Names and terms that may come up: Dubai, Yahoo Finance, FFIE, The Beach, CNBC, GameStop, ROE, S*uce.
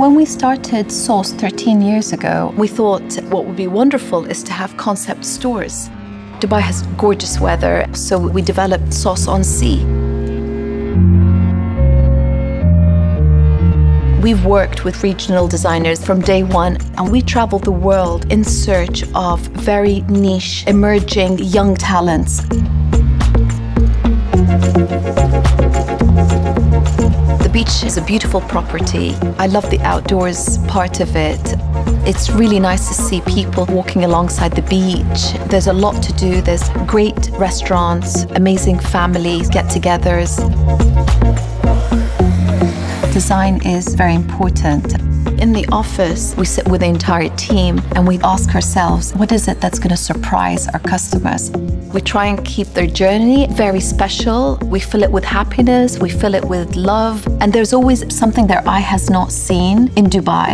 When we started S*uce 13 years ago, we thought what would be wonderful is to have concept stores. Dubai has gorgeous weather, so we developed S*uce on Sea. We've worked with regional designers from day one, and we traveled the world in search of very niche, emerging young talents. The beach is a beautiful property. I love the outdoors part of it. It's really nice to see people walking alongside the beach. There's a lot to do. There's great restaurants, amazing families, get-togethers. Design is very important. In the office, we sit with the entire team and we ask ourselves, what is it that's going to surprise our customers? We try and keep their journey very special. We fill it with happiness, we fill it with love, and there's always something their eye has not seen in Dubai.